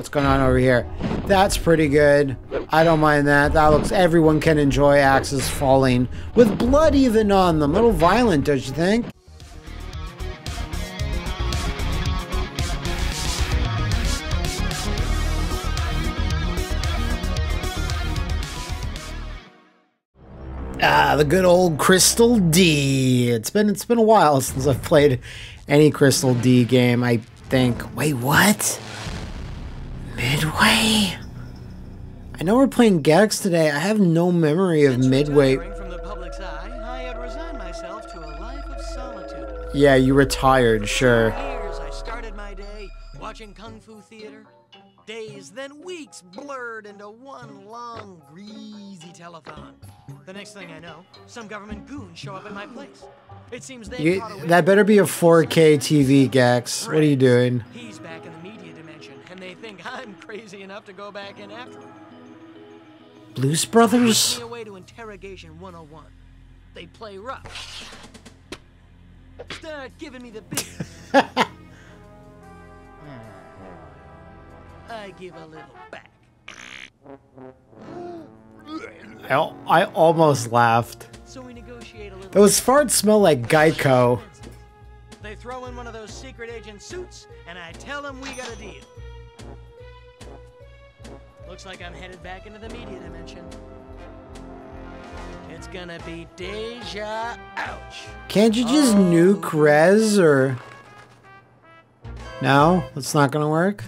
what's going on over here. That's pretty good. I don't mind that. That looks, everyone can enjoy axes falling with blood even on them. A little violent, don't you think? Ah, the good old Crystal D. It's been a while since I've played any Crystal D game, I think. Wait, what? Midway? I know we're playing Gex today. I have no memory of Midway. From the public's eye, I have resigned myself to a life of solitude. Yeah, you retired, sure. For years, I started my day watching Kung Fu Theater. Days, then weeks blurred into one long, greasy telethon. The next thing I know, some government goons show up at my place. It seems they caught a... That better be a 4K TV, Gex. What are you doing? He's back in the media dimension, and they think I'm crazy enough to go back in after him. Blues Brothers? They away to interrogation 101. They play rough. Start giving me the business. I give a little back. I almost laughed. So we negotiate a little. Those farts smell like Geico. They throw in one of those secret agent suits, and I tell them we got a deal. Looks like I'm headed back into the media dimension. It's gonna be deja ouch. Can't you just nuke Rez or? No, that's not gonna work.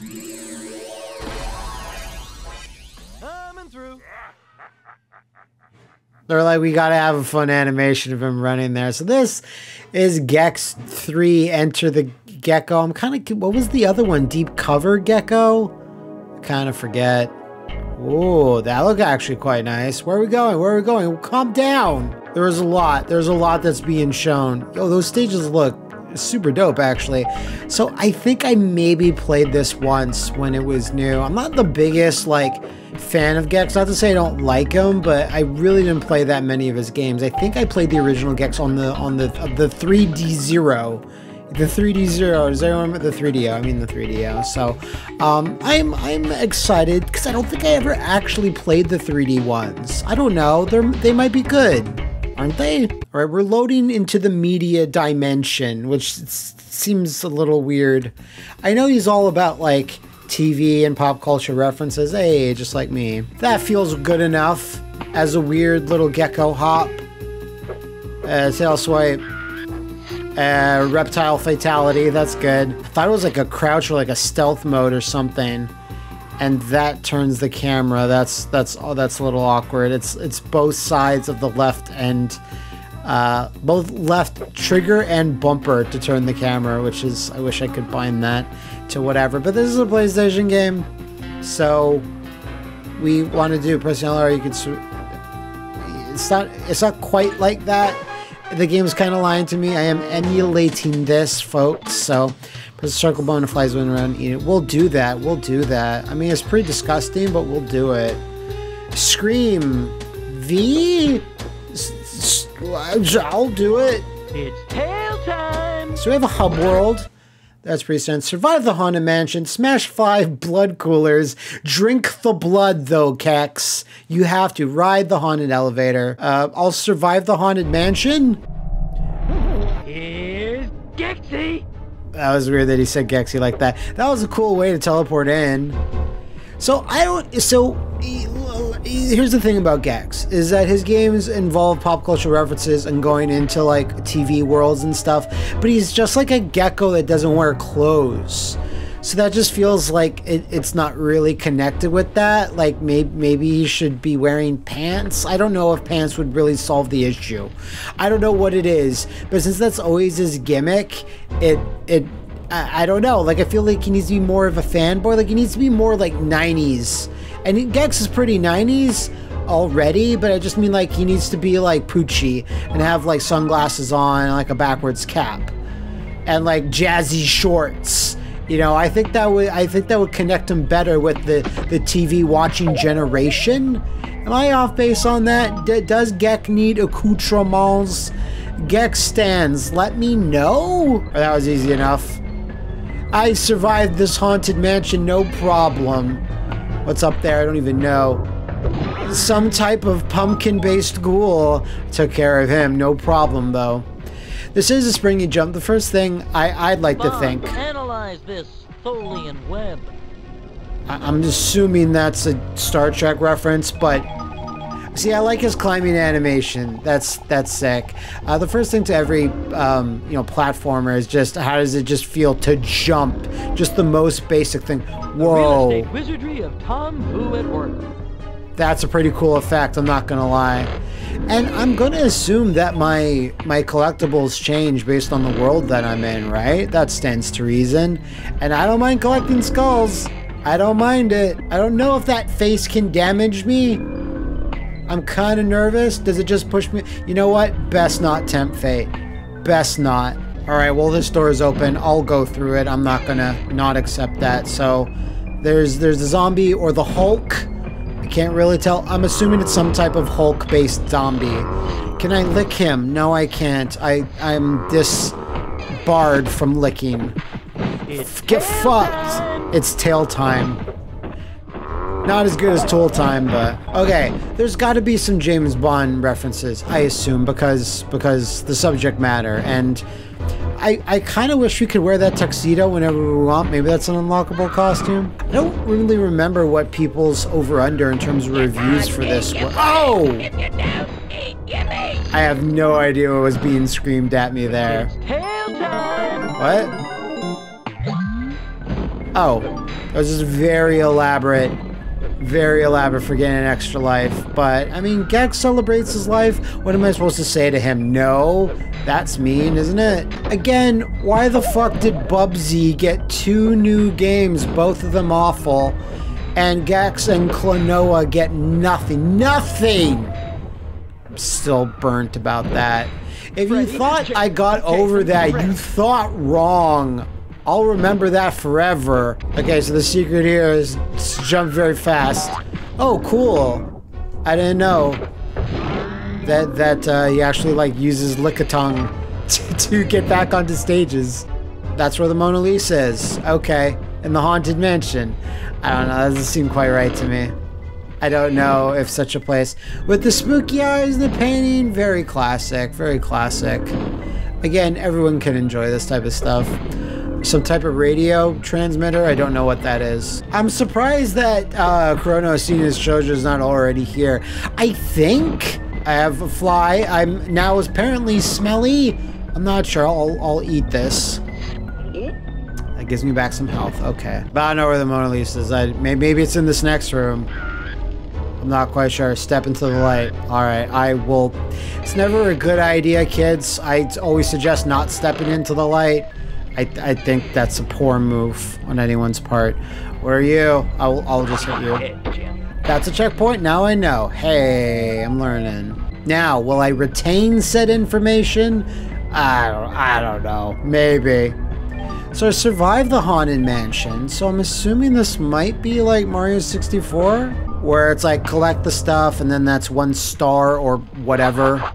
They're like, we gotta have a fun animation of him running there. So this is Gex 3, Enter the Gecko. I'm kind of, what was the other one? Deep Cover Gecko? Kind of forget. Ooh, that looked actually quite nice. Where are we going? Where are we going? Well, calm down. There's a lot. There's a lot that's being shown. Yo, those stages look super dope, actually. So I think I maybe played this once when it was new. I'm not the biggest, like, fan of Gex. Not to say I don't like him, but I really didn't play that many of his games. I think I played the original Gex on the 3D0. The 3D0, does anyone remember the 3DO? I mean the 3DO. So I'm excited because I don't think I ever actually played the 3D ones. I don't know. They might be good, aren't they? All right, we're loading into the media dimension, which seems a little weird. I know he's all about like TV and pop culture references, hey, just like me. That feels good enough as a weird little gecko hop. Tail swipe. Reptile fatality, that's good. I thought it was like a crouch or like a stealth mode or something. And that turns the camera. That's a little awkward. It's both sides of the left and both left trigger and bumper to turn the camera, which is, I wish I could bind that to whatever, but this is a PlayStation game, so we want to do pressing LR. You could, it's not quite like that. The game's kind of lying to me. I am emulating this, folks, so press circle bone and flies went around and eat it. We'll do that, we'll do that. I mean, it's pretty disgusting, but we'll do it. Scream V. I'll do it. It's tail time. So we have a hub world. That's pretty sense. Survive the haunted mansion. Smash 5 blood coolers. Drink the blood, though, Gex. You have to ride the haunted elevator. I'll survive the haunted mansion. Here's Gexy. That was weird that he said Gexy like that. That was a cool way to teleport in. So I don't. So. Here's the thing about Gex, is that his games involve pop culture references and going into like TV worlds and stuff, but he's just like a gecko that doesn't wear clothes. So that just feels like it's not really connected with that. Like maybe he should be wearing pants. I don't know if pants would really solve the issue. I don't know what it is, but since that's always his gimmick, I don't know. Like I feel like he needs to be more of a fanboy. Like he needs to be more like 90s. And Gex is pretty 90s already, but I just mean like he needs to be like Poochie and have like sunglasses on and like a backwards cap and like jazzy shorts. You know, I think that would connect him better with the TV watching generation. Am I off base on that? Does Gex need accoutrements? Gex stands. Let me know. That was easy enough. I survived this haunted mansion, no problem. What's up there? I don't even know. Some type of pumpkin-based ghoul. Took care of him, no problem, though. This is a springy jump. The first thing I'd like to think... Analyze this Tholian web. I'm assuming that's a Star Trek reference, but... See, I like his climbing animation. That's sick. The first thing to every, you know, platformer is just, how does it just feel to jump? Just the most basic thing. Whoa. The real estate wizardry of Tom, Who, and Orton. That's a pretty cool effect, I'm not gonna lie. And I'm gonna assume that my collectibles change based on the world that I'm in, right? That stands to reason. And I don't mind collecting skulls. I don't mind it. I don't know if that face can damage me. I'm kind of nervous. Does it just push me? You know what? Best not tempt fate. Best not. All right, well, this door is open. I'll go through it. I'm not gonna not accept that. So there's the zombie or the Hulk. I can't really tell. I'm assuming it's some type of Hulk-based zombie. Can I lick him? No, I can't. I'm disbarred from licking. Get fucked. It's tail time. Not as good as Tool Time, but... Okay, there's got to be some James Bond references, I assume, because the subject matter. And I kind of wish we could wear that tuxedo whenever we want. Maybe that's an unlockable costume. I don't really remember what people's over-under in terms of reviews for this one. Oh! I have no idea what was being screamed at me there. What? Oh. That was just very elaborate. Very elaborate for getting an extra life, but I mean, Gex celebrates his life. What am I supposed to say to him? No, that's mean, isn't it? Again, why the fuck did Bubsy get 2 new games, both of them awful, and Gex and Klonoa get nothing? Nothing! I'm still burnt about that. If you thought I got over that, you thought wrong. I'll remember that forever. Okay, so the secret here is jump very fast. Oh, cool. I didn't know that he actually like uses Lickitung to get back onto stages. That's where the Mona Lisa is. Okay, in the haunted mansion. I don't know, that doesn't seem quite right to me. I don't know if such a place. With the spooky eyes and the painting, very classic, very classic. Again, everyone can enjoy this type of stuff. Some type of radio transmitter, I don't know what that is. I'm surprised that Kurono Senior's Shoujo is not already here. I think I have a fly. I'm now apparently smelly. I'm not sure. I'll eat this. That gives me back some health. Okay. But I don't know where the Mona Lisa is. Maybe it's in this next room. I'm not quite sure. Step into the light. All right, I will. It's never a good idea, kids. I always suggest not stepping into the light. I think that's a poor move on anyone's part. Where are you? I'll just hit you. That's a checkpoint, now I know. Hey, I'm learning. Now, will I retain said information? I don't know, maybe. So I survived the Haunted Mansion, so I'm assuming this might be like Mario 64, where it's like collect the stuff and then that's 1 star or whatever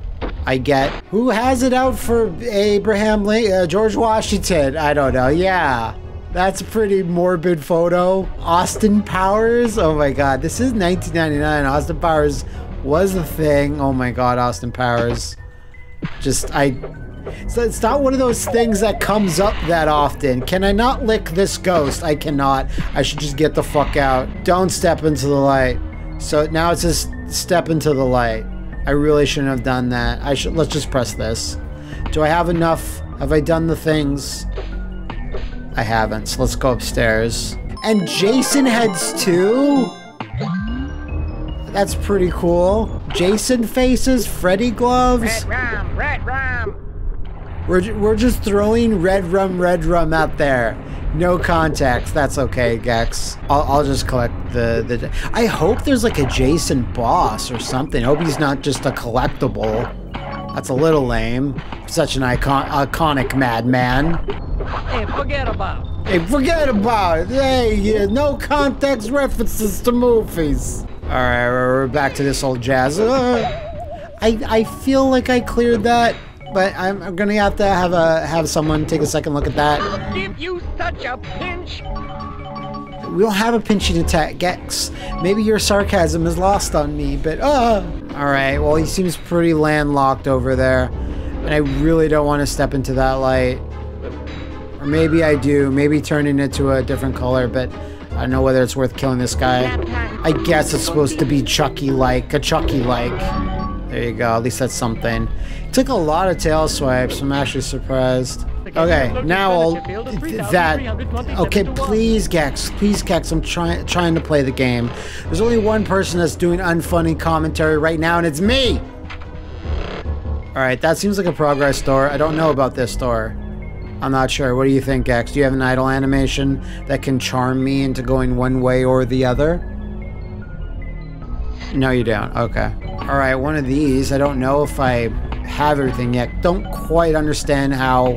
I get. Who has it out for Abraham Lincoln? George Washington? I don't know. Yeah, that's a pretty morbid photo. Austin Powers? Oh my God, this is 1999. Austin Powers was a thing. Oh my God, Austin Powers. It's not one of those things that comes up that often. Can I not lick this ghost? I cannot. I should just get the fuck out. Don't step into the light. So now it says step into the light. I really shouldn't have done that. Let's just press this. Do I have enough? Have I done the things? I haven't, so let's go upstairs. And Jason heads too? That's pretty cool. Jason faces, Freddy gloves. Red rum, red rum. We're just throwing red rum out there. No context, that's okay, Gex. I'll just collect the... I hope there's like a Jason boss or something. I hope he's not just a collectible. That's a little lame. Such an iconic madman. Hey, forget about it. Hey, forget about it. Hey, no context references to movies. All right, we're back to this old jazz. I feel like I cleared that. but I'm gonna have to have someone take a second look at that. I'll give you such a pinch. We don't have a pinching attack, Gex. Maybe your sarcasm is lost on me, but Alright, well, he seems pretty landlocked over there. And I really don't want to step into that light. Or maybe I do. Maybe turning it to a different color, but I don't know whether it's worth killing this guy. I guess it's supposed to be Chucky-like. A Chucky-like. There you go. At least that's something. It took a lot of tail swipes. I'm actually surprised. Okay, now I'll... Okay, please, Gex. Please, Gex. I'm trying to play the game. There's only one person that's doing unfunny commentary right now, and it's me! Alright, that seems like a progress door. I don't know about this door. I'm not sure. What do you think, Gex? Do you have an idle animation that can charm me into going one way or the other? No, you don't. Okay. Alright, one of these. I don't know if I have everything yet. Don't quite understand how...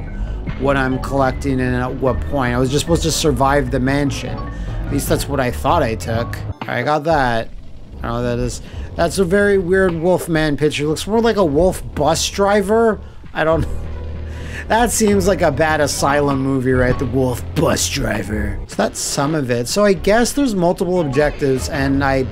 what I'm collecting and at what point. I was just supposed to survive the mansion. At least that's what I thought I took. Alright, I got that. I don't know what that is. That's a very weird Wolfman picture. Looks more like a wolf bus driver. I don't know. That seems like a bad asylum movie, right? The wolf bus driver. So that's some of it. So I guess there's multiple objectives and I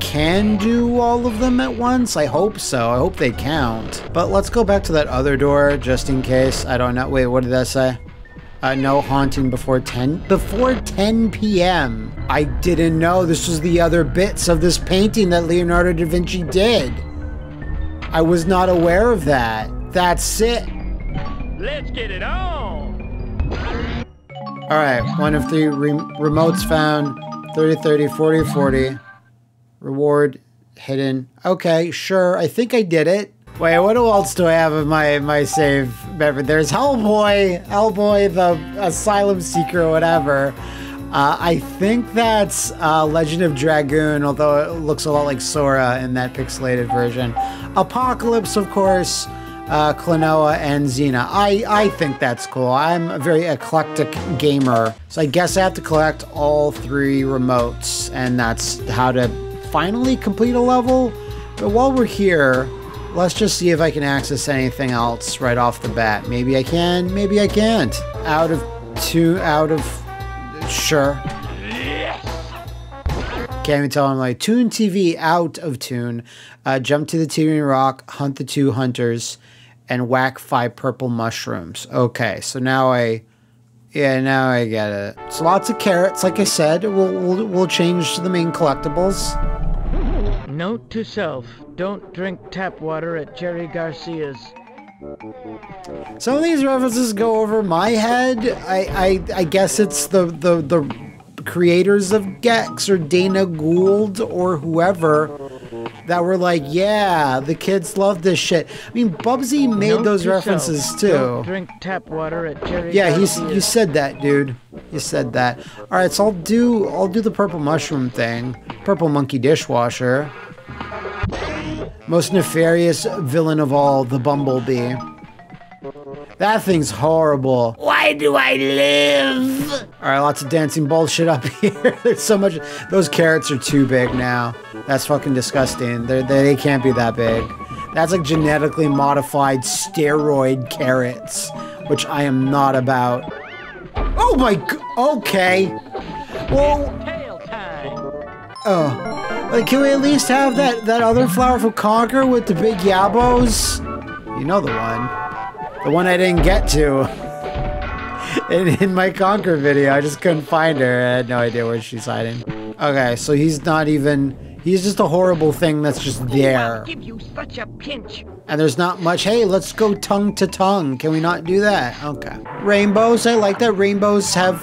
can do all of them at once? I hope so. I hope they count. But let's go back to that other door just in case. I don't know. Wait, what did that say? No haunting before 10? Before 10 p.m. I didn't know this was the other bits of this painting that Leonardo da Vinci did. I was not aware of that. That's it. Let's get it on. All right, one of three remotes found. 30, 30, 40, 40. Reward hidden. Okay, sure. I think I did it. Wait, what else do I have in my save memory? There's Hellboy. Hellboy, the asylum seeker or whatever. I think that's Legend of Dragoon, although it looks a lot like Sora in that pixelated version. Apocalypse, of course. Klonoa and Xena. I think that's cool. I'm a very eclectic gamer. So I guess I have to collect all three remotes, and that's how to finally complete a level. But while we're here, let's just see if I can access anything else right off the bat. Maybe I can, maybe I can't. Sure. Can't even tell. I'm like, Toon TV, out of tune. Jump to the teetering rock, hunt the two hunters, and whack 5 purple mushrooms. Okay, so now now I get it. So lots of carrots, like I said. We'll change to the main collectibles. Note to self, don't drink tap water at Jerry Garcia's. Some of these references go over my head. I guess it's the creators of Gex or Dana Gould or whoever that were like, yeah, the kids love this shit. I mean, Bubsy made those references too. Don't drink tap water at Jerry. Yeah, you said that, dude. You said that. All right, so I'll do the purple mushroom thing. Purple monkey dishwasher. Most nefarious villain of all, the bumblebee. That thing's horrible. Why do I live? All right, lots of dancing bullshit up here. There's so much. Those carrots are too big now. That's fucking disgusting. They can't be that big. That's like genetically modified steroid carrots, which I am not about. Oh my. Okay. Well. Oh. Like, can we at least have that other flower from Conker with the big yabos? You know the one. The one I didn't get to in my Conker video. I just couldn't find her. I had no idea where she's hiding. Okay, so he's not even... He's just a horrible thing that's just there. I'll give you such a pinch. And there's not much... Hey, let's go tongue to tongue. Can we not do that? Okay. Rainbows. I like that. Rainbows have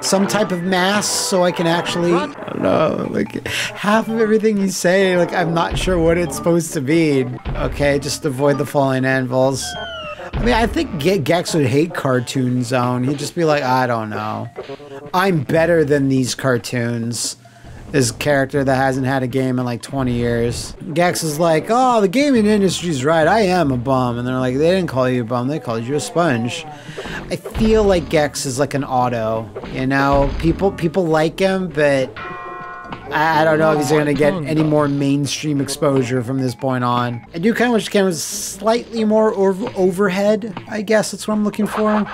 some type of mass, so I can actually... I don't know. Like, half of everything you say, like, I'm not sure what it's supposed to be. Okay, just avoid the falling anvils. I mean, I think Gex would hate Cartoon Zone. He'd just be like, I don't know. I'm better than these cartoons. This character that hasn't had a game in like 20 years. Gex is like, oh, the gaming industry's right. I am a bum. And they're like, they didn't call you a bum. They called you a sponge. I feel like Gex is like an auto. You know, people like him, but I don't know if he's going to get any more mainstream exposure from this point on. I do kind of wish the camera was slightly more overhead, I guess that's what I'm looking for.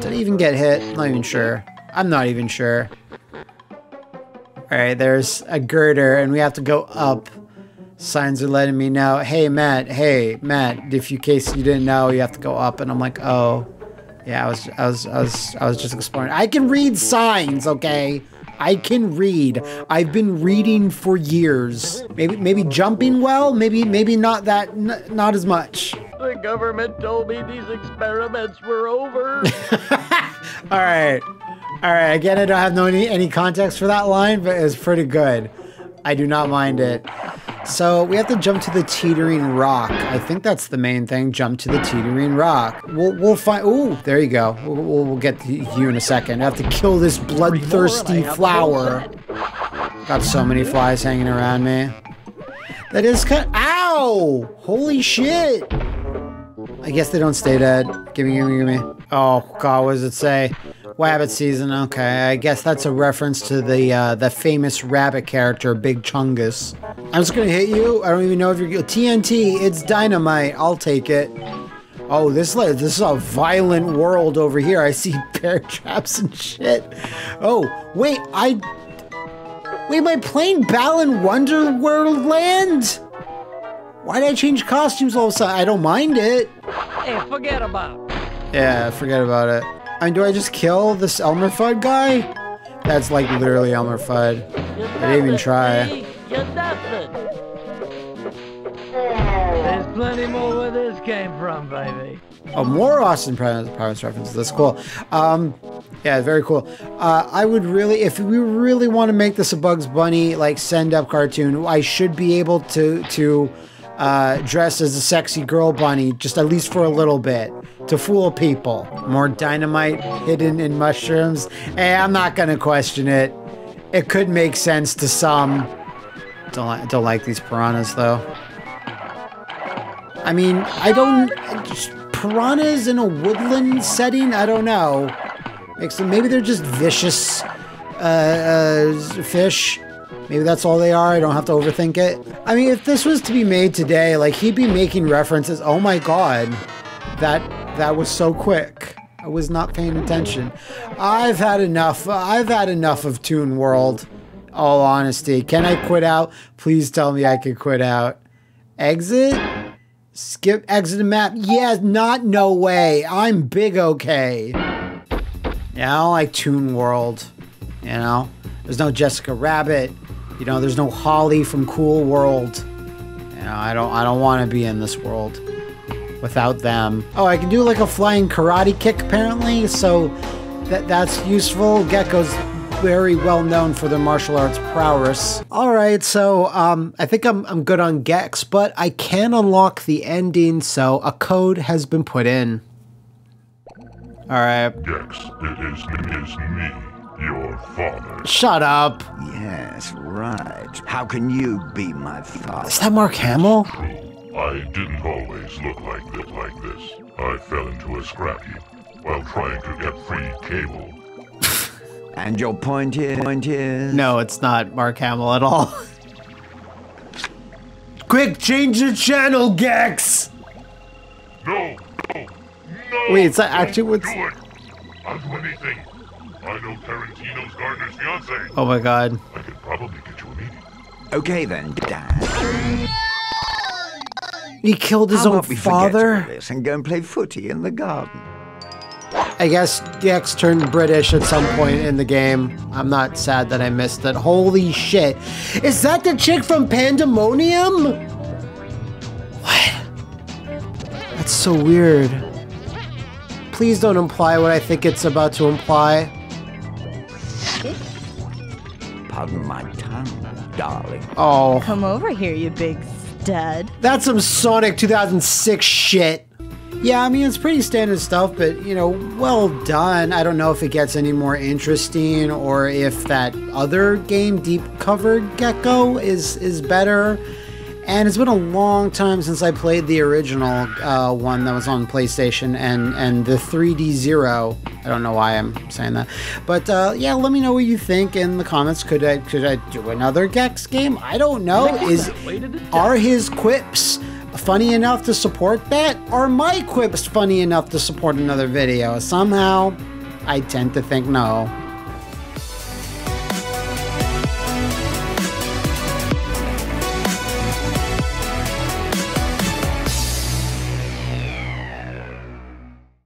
Did I even get hit? I'm not even sure. I'm not even sure. Alright, there's a girder and we have to go up. Signs are letting me know. Hey, Matt, if you case you didn't know, you have to go up. And I'm like, oh. Yeah, I was just exploring. I can read signs, okay? I can read. I've been reading for years. Maybe jumping well, maybe not that, not as much. The government told me these experiments were over. All right. Again, I don't have any context for that line, but it's pretty good. I do not mind it. So we have to jump to the teetering rock. I think that's the main thing. Jump to the teetering rock. We'll find. Ooh, there you go. We'll get to you in a second. I have to kill this bloodthirsty flower. Got so many flies hanging around me. That is kind. Ow! Holy shit! I guess they don't stay dead. Gimme. Oh God, what does it say? Wabbit season. Okay, I guess that's a reference to the famous rabbit character, Big Chungus. I'm just gonna hit you. I don't even know if you're TNT. It's dynamite. I'll take it. Oh, this is a violent world over here. I see bear traps and shit. Oh, wait, am I playing Bal in Wonderworld land? Why did I change costumes all of a sudden? I don't mind it. Hey, forget about it. Yeah, forget about it. I mean, do I just kill this Elmer Fudd guy? That's like literally Elmer Fudd. I didn't even try. There's plenty more where this came from, baby. Oh, more Austin Powers references. That's cool. Yeah, very cool. I would really, if we really want to make this a Bugs Bunny like send-up cartoon, I should be able to dress as a sexy girl bunny, just at least for a little bit, to fool people. More dynamite hidden in mushrooms. Hey, I'm not gonna question it. It could make sense to some. Don't like these piranhas though. I mean, piranhas in a woodland setting? I don't know. So maybe they're just vicious fish. Maybe that's all they are. I don't have to overthink it. I mean, if this was to be made today, like, he'd be making references. Oh my God, that was so quick. I was not paying attention. I've had enough. I've had enough of Toon World, all honesty. Can I quit out? Please tell me I can quit out. Exit? Skip, exit the map. Yeah, no way. I'm big okay. Yeah, I don't like Toon World, you know? There's no Jessica Rabbit. You know, there's no Holly from Cool World. You know, I don't want to be in this world without them. Oh, I can do like a flying karate kick apparently, so that's useful. Gecko's very well known for their martial arts prowess. All right, so I think I'm good on Gex, but I can unlock the ending, so a code has been put in. All right. Gex, it is me. Your father. Shut up. Yes, right. How can you be my father? Is that Mark Hamill? I didn't always look like this. I fell into a scrap heap while trying to get free cable. And your point is? No, it's not Mark Hamill at all. Quick, change the channel, Gex! No! Wait, it's not actually what's... Do it. I'll do anything. I know Tarantino's Gardner's fiance. Oh my God. I could probably get you a meeting. Okay then, Dad. He killed his own father. This and go and play footy in the garden. I guess Gex turned British at some point in the game. I'm not sad that I missed it. Holy shit! Is that the chick from Pandemonium? What? That's so weird. Please don't imply what I think it's about to imply. Pardon my tongue, darling. Oh. Come over here, you big stud. That's some Sonic 2006 shit. Yeah, I mean, it's pretty standard stuff, but, you know, well done. I don't know if it gets any more interesting or if that other game, Deep Cover Gecko, is better. And it's been a long time since I played the original one that was on PlayStation and the 3D0. I don't know why I'm saying that. But yeah, let me know what you think in the comments. Could I do another Gex game? I don't know. Are his quips funny enough to support that? Are my quips funny enough to support another video? Somehow, I tend to think no.